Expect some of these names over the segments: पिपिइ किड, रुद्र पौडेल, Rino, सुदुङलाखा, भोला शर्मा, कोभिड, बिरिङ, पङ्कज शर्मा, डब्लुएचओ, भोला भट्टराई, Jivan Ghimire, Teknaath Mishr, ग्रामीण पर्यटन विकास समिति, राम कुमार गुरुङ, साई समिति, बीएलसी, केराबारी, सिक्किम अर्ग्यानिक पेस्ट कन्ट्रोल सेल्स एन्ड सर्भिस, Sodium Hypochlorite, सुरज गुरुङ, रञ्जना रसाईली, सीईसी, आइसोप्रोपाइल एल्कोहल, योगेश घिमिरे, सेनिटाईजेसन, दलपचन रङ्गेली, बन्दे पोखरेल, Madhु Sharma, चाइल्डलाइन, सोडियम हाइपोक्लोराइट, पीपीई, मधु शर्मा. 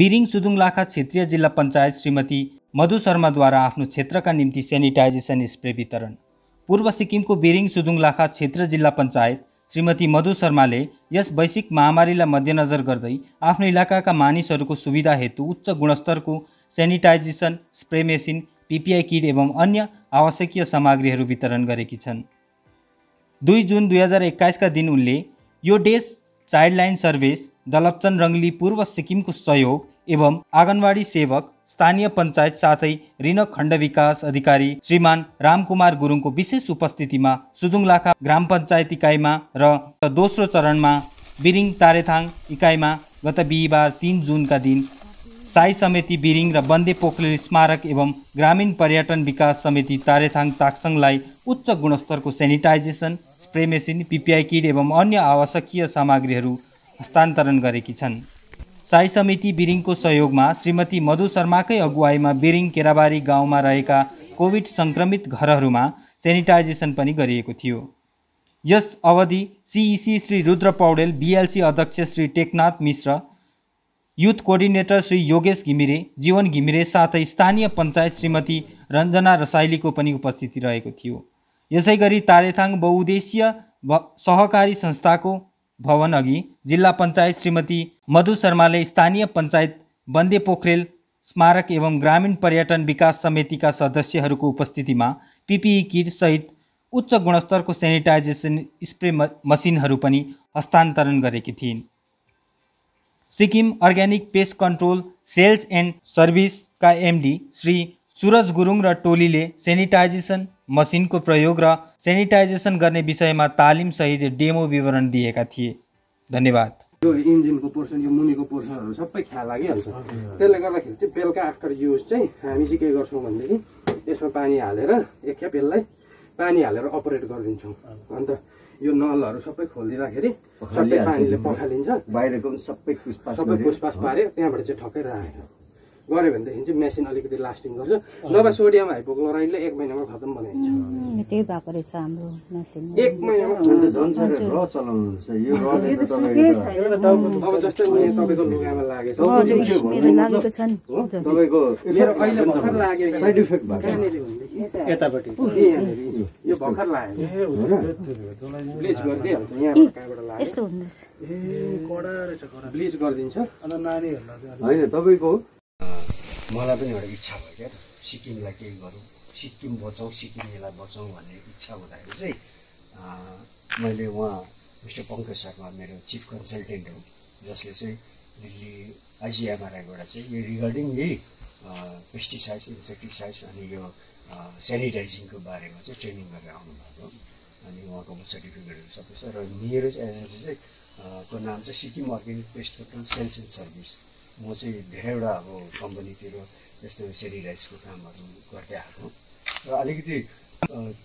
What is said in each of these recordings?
बिरिङ सुदुङलाखा क्षेत्रीय जिल्ला पंचायत श्रीमती मधु शर्मा द्वारा आफ्नो क्षेत्रका निम्ति सेनिटाइजेसन स्प्रे वितरण। पूर्व सिक्किमको बिरिङ सुदुङलाखा क्षेत्र जिल्ला पंचायत श्रीमती मधु शर्माले यस वैश्विक महामारीलाई मध्यनजर गर्दै आफ्नो इलाकाका मानिसहरूको सुविधा हेतु उच्च गुणस्तरको sanitization spray machine, PPI kit एवं अन्य आवश्यकीय सामग्रीहरू वितरण गरेकी छन्। 2 जुन 2021 का दिन उनले यो डेस चाइल्डलाइन सर्भिस दलप्चन रङ्गली पूर्व सिक्किमको सहयोग एवं आँगनवाडी सेवक स्थानीय पंचायत साथै रिनो खण्ड विकास अधिकारी श्रीमान राम कुमार गुरुङको विशेष उपस्थितिमा सुदुङलाखा ग्राम पंचायत इकाईमा र दोस्रो चरणमा बिरिङ तारेथाङ इकाईमा गत बिहीबार 3 जुन का दिन साई समिति बिरिङ र बन्दे पोखरेल स्मारक एवं ग्रामीण पर्यटन विकास समिति तारेथाङ-ताकछाङ्गलाई उच्च गुणस्तरको sanitization spray machine, PPI kit एवं अन्य आवश्यकीय सामग्रीहरू हस्तान्तरण गरेकी छन्। साई समिति बिरिङको सहयोगमा श्रीमती मधु शर्माकै अगुवाईमा बिरिङ केराबारी गाउँमा रहेका कोभिड संक्रमित घरहरूमा सेनिटाइजेसन पनि गरिएको थियो। यस अवधि सीईसी श्री रुद्र पौडेल, बीएलसी अध्यक्ष श्री टेकनाथ मिश्र, युथ कोर्डिनेटर श्री योगेश घिमिरे, जीवन घिमिरे साथै स्थानीय पंचायत श्रीमती रञ्जना रसाईलीको पनि उपस्थिति रहेको थियो। यसैगरी तारेथाङ बहुउद्देश्य सहकारी संस्थाको भवन अघि जिल्ला पंचायत श्रीमती मधु शर्माले स्थानीय पंचायत बन्दे पोखरेल स्मारक एवं ग्रामीण पर्यटन विकास समितिका सदस्यहरूको उपस्थितिमा पीपीई किट सहित उच्च गुणस्तरको सेनिटाइजेसन स्प्रे मसिनहरू पनि हस्तान्तरण गरेकी थिइन्। Sikkim organic pest control sales and सर्भिसका एमडी श्री सुरज गुरुङ र टोलीले सेनिटाइजेसन मसिनको प्रयोग र सेनिटाइजेसन गर्ने विषयमा तालिम सहित डेमो विवरण दिएका थिए। धन्यवाद। यो इन्जिनको पोर्सन, यो मुनिको पोर्सनहरु सबै ख्याल लागिहाल्छ। त्यसले गर्दाखेरि चाहिँ बेलका आफ्टर युज चाहिँ हामी चाहिँ के गर्छौं भन्दाखेरि यसमा पानी हालेर एकखेप यसलाई पानी हालेर अपरेट गरिदिन्छौँ। अन्त यो नलहरु सबै खोलिदिँदाखेरि सबै पानीले पखालिन्छ, बाहिरको सबै फुसपास पार्यो, त्यहाँबाट चाहिँ ठक्कै राखेको गरे भनेदेखि चाहिँ मेसिन अलिकति लास्टिङ गर्छ, नभए सोडियम हाइपोक्लोराइटले 1 महिनामा खत्तम बनाइन्छ। त्यही भएको रहेछ हाम्रो मेसिन। 1 महिनामा खत्तम हुन्छ र चलाउनुहुन्छ यो रले त तपाईको अब जस्तै उनी तपाईको लुगामा लागेछ, मेरो लागेको छ नि तपाईको, मेरो अहिले भर्खर लाग्यो साइड इफेक्ट भएको यतापटि यो भर्खर लाग्यो ब्लिच गरिदिन्छ, यहाँ काबाट लाग्यो यस्तो हुन्छ कडा रहेछ, कडा ब्लिच गरिदिन्छ। अनि नानीहरुलाई हैन तपाईको मलाई पनि एउटा इच्छा भयो क्या, सिक्किमलाई केही गरौँ, सिक्किम बचाऊ, सिक्किमेलाई बचाऊ भन्ने इच्छा हुँदाखेरि चाहिँ मैले उहाँ मिस्टर पङ्कज शर्मा मेरो चिफ कन्सल्टेन्ट हो, जसले चाहिँ दिल्ली आइजिएमआरआईबाट चाहिँ यो रिगार्डिङ यी पेस्टिसाइड्स, इन्सेक्टिसाइड्स अनि यो सेनिटाइजिङको बारेमा चाहिँ ट्रेनिङ गरेर आउनुभएको, अनि उहाँको सर्टिफिकेटहरू सबै छ। र मेरो एजेन्सी चाहिँ को नाम चाहिँ सिक्किम अर्ग्यानिक पेस्ट कन्ट्रोल सेल्स एन्ड सर्भिस। म चाहिँ धेरैवटा अब कम्पनीतिर यस्तो सेनिटाइजको कामहरू गर्दै आएको र अलिकति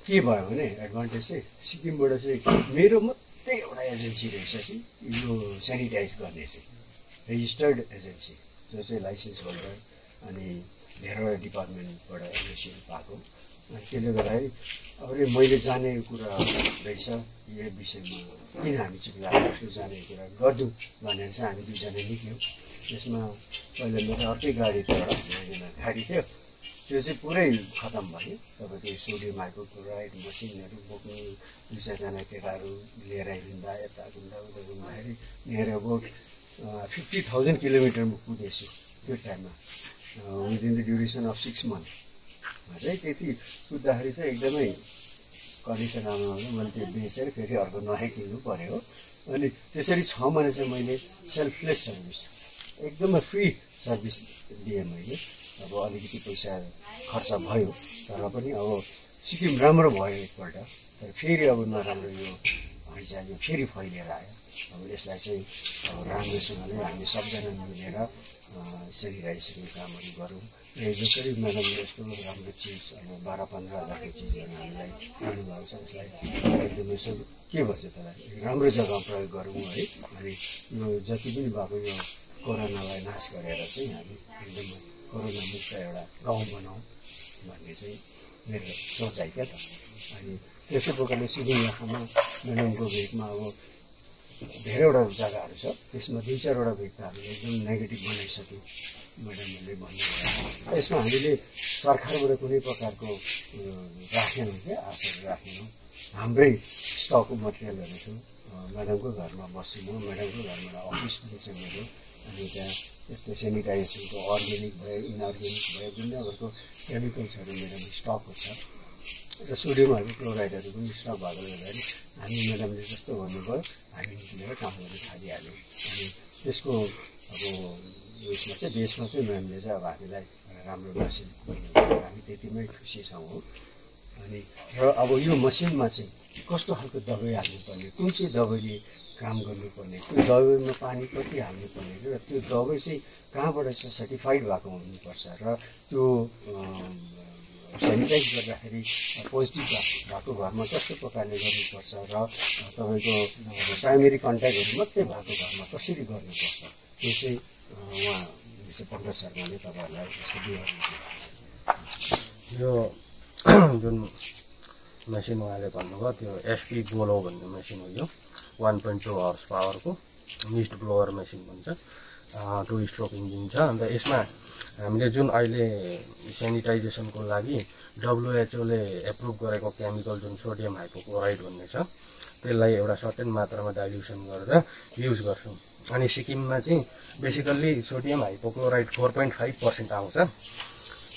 के भयो भने एडभान्टेज चाहिँ सिक्किमबाट चाहिँ मेरो मात्रै एउटा एजेन्सी रहेछ चाहिँ यो सेनिटाइज गर्ने, चाहिँ रेजिस्टर्ड एजेन्सी जो चाहिँ लाइसेन्स होल्डर अनि धेरैवटा डिपार्टमेन्टबाट एजेन्सीहरू पाएको, अनि त्यसले गर्दाखेरि अब मैले जाने कुरा रहेछ यो विषयमा किन हामी चाहिँ लाग्यो जाने कुरा गरिदिउँ भनेर चाहिँ हामी दुईजना निक्ल्यौँ। यसमा पहिले मेरो अर्कै गाडी थियो, एउटा गाडी थियो, त्यो चाहिँ पुरै खत्तम भयो। तपाईँको सोडियम हाइपोक्लोराइट मसिनहरू बोक्नु 2-4जना केटाहरू लिएर हिँड्दा यता घुम्दा उता घुम्दाखेरि मेरो अबाउट 50,000 किलोमिटर म कुदेछु त्यो टाइममा, within the duration of 6 month चाहिँ त्यति कुद्दाखेरि चाहिँ एकदमै कन्डिसन राम्रो हुँदैन, मैले त्यो बेचेर फेरि अर्को नयाँ किन्नु पऱ्यो। अनि त्यसरी 6 महिना चाहिँ मैले सेल्फलेस सर्भिस एकदमै फ्री सर्भिस दिएँ मैले। अब अलिकति पैसा खर्च भयो तर पनि अब सिक्किम राम्रो भयो एकपल्ट, तर फेरि अब नराम्रो यो हैजा यो फेरि फैलिएर आयो। अब यसलाई चाहिँ अब राम्रोसँगले हामी सबजना मिलेर सेनिटाइजेसनको कामहरू गरौँ। जसरी मलाई यस्तो राम्रो चिज अब 12-15 हजारको चिजहरू हामीलाई दिनुभएको छ, उसलाई एकदमै यसो के भन्छ त्यसलाई राम्रो जग्गामा प्रयोग गरौँ है। अनि यो जति पनि भएको यो कोरोनालाई नाश गरेर चाहिँ हामी एकदम कोरोना मुक्त एउटा गाउँ बनाऊ भन्ने चाहिँ मेरो सोचाइ क्या त। अनि त्यस्तै प्रकारले सुदुङलाखामा मेडमको भेटमा अब धेरैवटा जग्गाहरू छ, त्यसमा दुई चारवटा भेट्दा हामीले एकदम नेगेटिभ बनाइसक्यौँ म्याडमले भन्नुभयो। यसमा हामीले सरकारबाट कुनै प्रकारको राखेनौँ क्या, आशा राखेनौँ। हाम्रै स्टकको मटेरियलहरू थियो, म्याडमको घरमा बस्छु म, म्याडमको घरबाट अफिस पनि छ मेरो, अनि त्यहाँ यस्तो सेनिटाइजेसनको अर्ग्यानिक भयो, इनअर्ग्यानिक भयो, विभिन्न प्रकारको केमिकल्सहरू मेरो स्टकको छ र सोडियम हाइपोक्लोराइटहरू पनि स्टक भएको हुँदाखेरि हामी म्याडमले जस्तो भन्नुभयो हामी निस्केर काम गर्न थालिहाल्यौँ। अनि त्यसको अब उयसमा चाहिँ देशमा चाहिँ म्यामले चाहिँ अब हामीलाई राम्रो मेसेज दिनुभयो, हामी त्यतिमै खुसी छौँ। अनि र अब यो मसिनमा चाहिँ कस्तो खालको दबाई हाल्नुपर्ने, कुन चाहिँ दबाईले काम गर्नुपर्ने, त्यो दबाईमा पानी कति हाल्नुपर्ने र त्यो दबाई चाहिँ कहाँबाट चाहिँ सर्टिफाइड भएको हुनुपर्छ र त्यो सेनिटाइज गर्दाखेरि पोजिटिभ भएको घरमा कस्तो प्रकारले गर्नुपर्छ र तपाईँको प्राइमेरी कन्ट्याक्टहरू मात्रै भएको घरमा कसरी गर्नुपर्छ, त्यो चाहिँ उहाँ जस्तो पङ्कज शर्माले तपाईँहरूलाई जस्तो यो जुन मेसिन उहाँले भन्नुभयो त्यो एसपी गोलो भन्ने मेसिन हो। यो 1.2 हर्स पावरको मिस्ट ब्लोवर मेसिन भन्छ, 2 स्ट्रोक इन्जिन छ। अन्त यसमा हामीले जुन अहिले सेनिटाइजेसनको लागि डब्लुएचओले एप्रुभ गरेको केमिकल जुन सोडियम हाइपोक्लोराइट भन्ने छ त्यसलाई एउटा सर्टेन मात्रामा डाइल्युसन गरेर युज गर्छौँ। अनि सिक्किममा चाहिँ बेसिकल्ली सोडियम हाइपोक्लोराइट 4.5% आउँछ,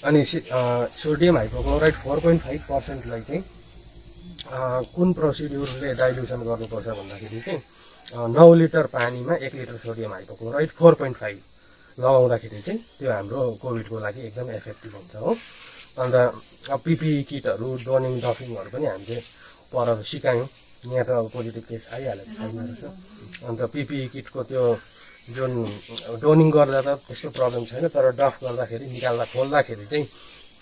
अनि सोडियम हाइपोक्लोराइट 4.5%लाई चाहिँ कुन प्रोसिड्युरले डाइल्युसन गर्नुपर्छ भन्दाखेरि चाहिँ 9 लिटर पानीमा 1 लिटर सोडियम हाइपोक्लोराइट 4.5 लगाउँदाखेरि चाहिँ त्यो हाम्रो कोभिडको लागि एकदम इफेक्टिभ हुन्छ हो। अन्त पिपी किटहरू डोनिङ डफिङहरू पनि हामीले पर सिकायौँ, यहाँ त अब पोजिटिभ केस आइहालेको छैन रहेछ। अन्त पिपी किटको त्यो जुन डोनिङ गर्दा त त्यस्तो प्रब्लम छैन, तर डफ गर्दाखेरि निकाल्दा खोल्दाखेरि चाहिँ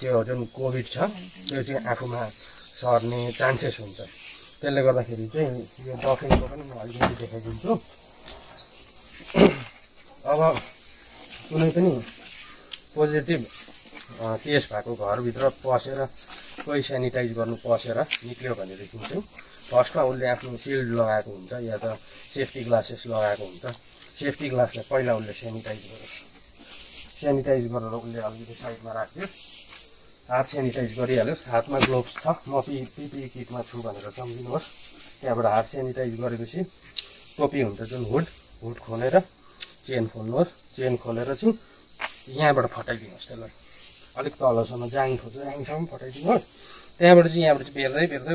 त्यो जुन कोभिड छ त्यो चाहिँ आफूमा सर्ने चान्सेस हुन्छ। त्यसले गर्दाखेरि चाहिँ यो डफिङको पनि म अलिकति देखाइदिन्छु। अब कुनै पनि पोजिटिभ केस भएको घरभित्र पसेर कोही सेनिटाइज गर्नु पसेर निक्ल्यो भनेदेखि चाहिँ फर्स्टमा उसले आफ्नो सिल्ड लगाएको हुन्छ या त सेफ्टी ग्लासेस लगाएको हुन्छ। सेफ्टी ग्लासलाई पहिला उसले सेनिटाइज गरेर उसले अलिकति साइडमा राख्यो, हात सेनिटाइज गरिहाल्योस्, हातमा ग्लोभ्स छ, म पिपी किटमा छु भनेर सम्झिनुहोस्। त्यहाँबाट हात सेनिटाइज गरेपछि टोपी हुन्छ जुन हुड खोलेर चेन खोल्नुहोस्, चेन खोलेर चाहिँ यहाँबाट फटाइदिनुहोस्, त्यसलाई अलिक तलसम्म जाङ खोज्छ जाङसम्म फटाइदिनुहोस्। त्यहाँबाट चाहिँ यहाँबाट चाहिँ बेर्दै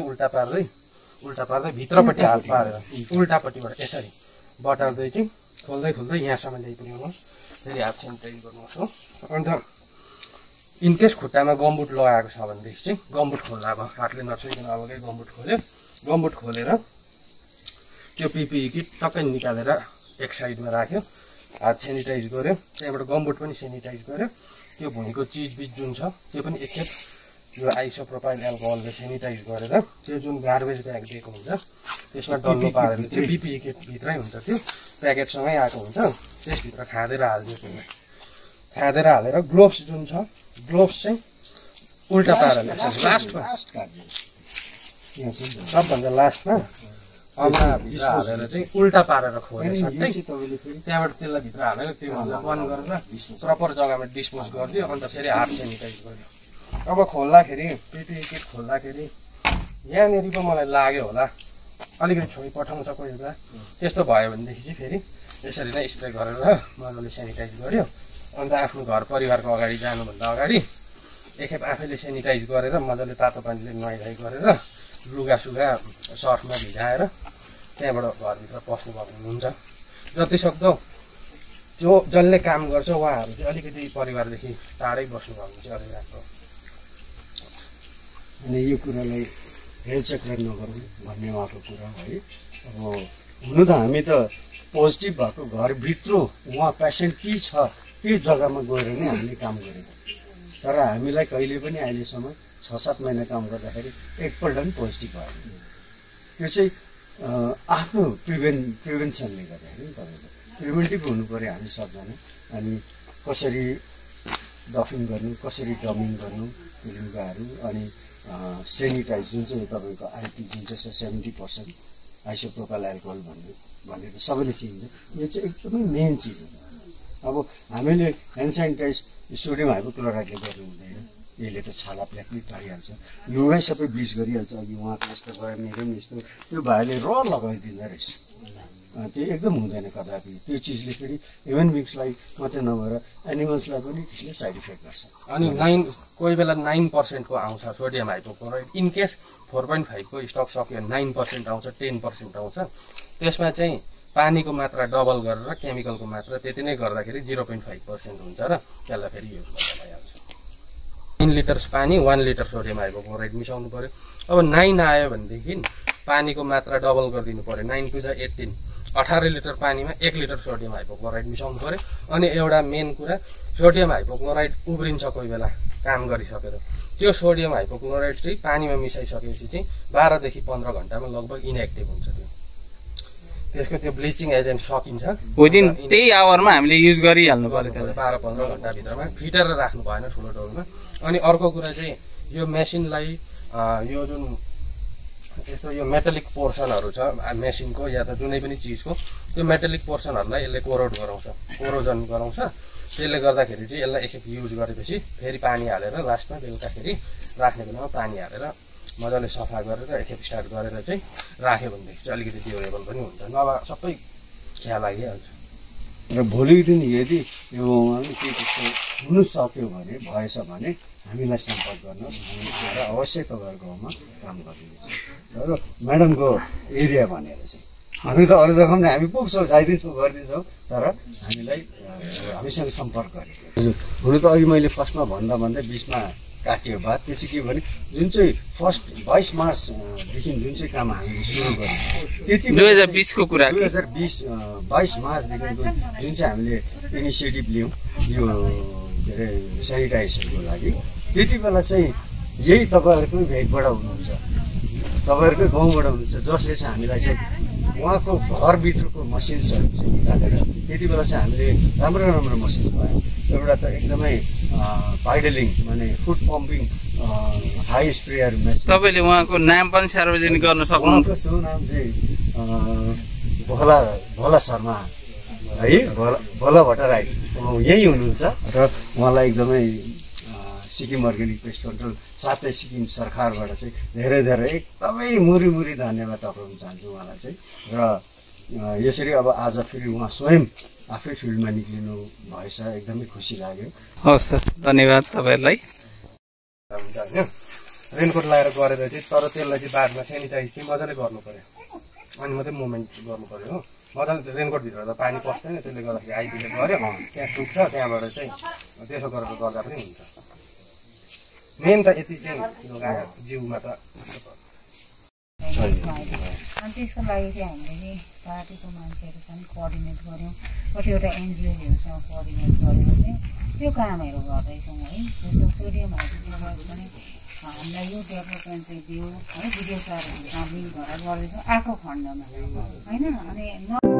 उल्टा पार्दै भित्रपट्टि हात पारेर उल्टापट्टिबाट यसरी बटार्दै चाहिँ खोल्दै यहाँसम्म ल्याइपुर्याउनुहोस्, फेरि हात सेनिटाइज गर्नुहोस् हो। अन्त इनकेस खुट्टामा गम्बुट लगाएको छ भनेदेखि चाहिँ गम्बुट खोल्दा अब हातले नछोइकन अलगै गम्बुट खोलेर त्यो पिपी किट टक्कै निकालेर एक साइडमा राख्यो, हात सेनिटाइज गऱ्यो, त्यहाँबाट गम्बुट पनि सेनिटाइज गऱ्यो। त्यो भुइँको चिजबिज जुन छ त्यो पनि एकखेप यो आइसोप्रोपाइल एल्कोहलले सेनिटाइज गरेर त्यो जुन गार्बेज ब्याग दिएको हुन्छ त्यसमा डल्लो पारेर त्यो पिपी किटभित्रै हुन्छ, त्यो प्याकेटसँगै आएको हुन्छ, त्यसभित्र खाँदेर हालेर ग्लोभ्स जुन छ ग्लोभ्स चाहिँ उल्टा पारेर सबभन्दा लास्टमा अमाभित्र हालेर चाहिँ उल्टा पारेर खोलेर सट्टै त्यहाँबाट त्यसलाई भित्र हालेर त्यो बन्द गरेर प्रपर जग्गामा डिस्पोज गरिदियो। अन्त फेरि हात सेनिटाइज गरिदियो। अब खोल्दाखेरि पिपी किट खोल्दाखेरि यहाँनिर पो मलाई लाग्यो होला, अलिकति छोई पठाउँछ कोही बेला, त्यस्तो भयो भनेदेखि चाहिँ फेरि यसरी नै स्प्रे गरेर मजाले सेनिटाइज गर्यो। अन्त आफ्नो घर परिवारको अगाडि जानुभन्दा अगाडि एकखेप आफैले सेनिटाइज गरेर मजाले तातो पानीले नुहाइधुवाइ गरेर लुगासुगा सर्फमा भिजाएर त्यहाँबाट घरभित्र पस्नुभएको हुनुहुन्छ। जतिसक्दो जसले काम गर्छ उहाँहरू चाहिँ अलिकति परिवारदेखि टाढै बस्नुभयो भने चाहिँ अझै राम्रो। अनि यो कुरालाई हेरचेक्र नगरौँ भन्ने उहाँको कुरा है। अब हुनु त हामी त पोजिटिभ भएको घरभित्र उहाँ पेसेन्ट के छ त्यो जग्गामा गएर नै हामीले काम गरेको, तर हामीलाई कहिले पनि अहिलेसम्म 6-7 महिना काम गर्दाखेरि एकपल्ट पनि पोजिटिभ भयो। त्यो चाहिँ आफ्नो प्रिभेन्सनले गर्दाखेरि तपाईँको प्रिभेन्टिभ हुनु पऱ्यो हामी सबजना। अनि कसरी डफिङ गर्नु, कसरी डमिङ गर्नु त्यो लुगाहरू, अनि सेनिटाइज जुन चाहिँ तपाईँको आइपी जुन चाहिँ 70% आइसोप्रोपाइल एल्कोहल भन्ने भनेर सबैले चिन्छ। यो चाहिँ एकदमै मेन चीज हो। अब हामीले ह्यान्ड सेनिटाइज सोडियम हाइपोक्लोराइटले गर्नु हुँदैन, यसले त छाला प्ल्याक पनि पारिहाल्छ, योगै सबै ब्लिच गरिहाल्छ। अघि उहाँको यस्तो भयो, मेरो पनि यस्तो, त्यो भाइले र लगाइदिँदो रहेछ, त्यो एकदम हुँदैन कदापि। त्यो चिजले फेरि ह्युमन बिङ्सलाई मात्रै नभएर एनिमल्सलाई पनि त्यसले साइड इफेक्ट गर्छ। अनि कोही बेला 9%को आउँछ सोडियम हाइपोक्लोराइट, इनकेस 4.5को स्टक सक्यो 9% आउँछ, 10% आउँछ। त्यसमा चाहिँ पानीको मात्रा डबल गरेर केमिकलको मात्रा त्यति नै गर्दाखेरि 0.5% हुन्छ र त्यसलाई फेरि युज गर्न भइहाल्छ। 9 लिटर्स पानी 1 लिटर सोडियम हाइपोक्लोराइट मिसाउनु पर्यो। अब 9 आयो भनेदेखि पानीको मात्रा डबल गरिदिनु पर्यो, 9×2=18, 18 लिटर पानीमा 1 लिटर सोडियम हाइपोक्लोराइट मिसाउनु पर्यो। अनि एउटा मेन कुरा, सोडियम हाइपोक्लोराइट उब्रिन्छ कोही बेला काम गरिसकेर, त्यो सोडियम हाइपोक्लोराइट चाहिँ पानीमा मिसाइसकेपछि चाहिँ 12 देखि 15 घन्टामा लगभग इनएक्टिभ हुन्छ। त्यो त्यसको त्यो ब्लिचिङ एजेन्ट सकिन्छ, विदिन त्यही आवरमा हामीले युज गरिहाल्नु पर्यो। त्यसलाई 12-15 घन्टा भित्रमा फिटेर राख्नु भएन ठुलो डोलमा। अनि अर्को कुरा चाहिँ यो मेसिनलाई यो जुन यस्तो यो मेटालिक पोर्सनहरू छ मेसिनको या त जुनै पनि चिजको, त्यो मेटालिक पोर्सनहरूलाई यसले कोरोड गराउँछ, कोरोजन गराउँछ। त्यसले गर्दाखेरि चाहिँ यसलाई एकखेप युज गरेपछि फेरि पानी हालेर लास्टमा बेलुकाखेरि राख्ने बेलामा पानी हालेर मजाले सफा गरेर एकखेप स्टार्ट गरेर चाहिँ राख्यो भनेदेखि चाहिँ अलिकति ड्युरेबल पनि हुन्छ, नभए सबै ख्याल लागिहाल्छ। र भोलिको दिन यदि यो के कस्तो हुनु सक्यो भने, भएछ भने हामीलाई सम्पर्क गर्न, हामी अवश्य तपाईँहरू गाउँमा काम गरिदिन्छ। र म्याडमको एरिया भनेर चाहिँ हामी त अरू जग्गा पनि हामी पुग्छौँ, जाइदिन्छौँ, गरिदिन्छौँ, तर हामीलाई हामीसँग सम्पर्क गरेँ। हजुर, हुनु त अघि मैले फर्स्टमा भन्दा बिचमा काटियो बात। त्यसै के भने जुन चाहिँ फर्स्ट 22 मार्चदेखि जुन चाहिँ काम हामीले सुरु गर्यौँ 2020को कुरा, 22 मार्चदेखि जुन चाहिँ हामीले इनिसिएटिभ लियौँ यो के अरे सेनिटाइजेसनको लागि, त्यति बेला चाहिँ यही तपाईँहरूको भेटबाट हुनुहुन्छ, तपाईँहरूकै गाउँबाट हुनुहुन्छ, जसले चाहिँ हामीलाई चाहिँ उहाँको घरभित्रको मसिन्सहरू चाहिँ निकालेर त्यति बेला चाहिँ हामीले राम्रो राम्रो मसिन्स पायौँ। एउटा त एकदमै पाइडलिङ माने foot pumping high sprayer machine, तपाईँले उहाँको नाम पनि सार्वजनिक गर्न सक्नुहुन्छ। उहाँको नाम चाहिँ भोला शर्मा है, भोला भट्टराई यही हुनुहुन्छ। र उहाँलाई एकदमै सिक्किम अर्ग्यानिक पेस्ट कन्ट्रोल साथै सिक्किम सरकारबाट चाहिँ धेरै धेरै एकदमै मुरी धन्यवाद टक्राउन चाहन्छु उहाँलाई चाहिँ। र यसरी अब आज फेरि उहाँ स्वयं आफै फिल्डमा निक्लिनु भएछ, एकदमै खुसी लाग्यो। हवस् सर, धन्यवाद तपाईँहरूलाई। होइन रेनकोट लगाएर गरेर चाहिँ, तर त्यसलाई चाहिँ बादमा सेनिटाइज चाहिँ मजाले गर्नु पऱ्यो, अनि मात्रै मुभमेन्ट गर्नु पऱ्यो। हो, मजाले रेनकोटभित्र त पानी पस्दैन, त्यसले गर्दाखेरि आइपिएल गऱ्यो त्यहाँ टुक्छ, त्यहाँबाट चाहिँ त्यसो गरेर गर्दा पनि हुन्छ। मेन त यति चाहिँ जिउमा त अनि त्यसको लागि चाहिँ हामीले पार्टीको मान्छेहरूसँग कोअर्डिनेट गऱ्यौँ, कतिवटा एनजिओहरूसँग कोअर्डिनेट गऱ्यौँ, चाहिँ त्यो कामहरू गर्दैछौँ है। जस्तो सोडियम हाइपोक्लोराइट पनि हामीलाई यो डेभलपमेन्टले दियो है, विदेशहरूसँग लिङ्कहरू गर्दैछौँ आएको खण्डमा होइन। अनि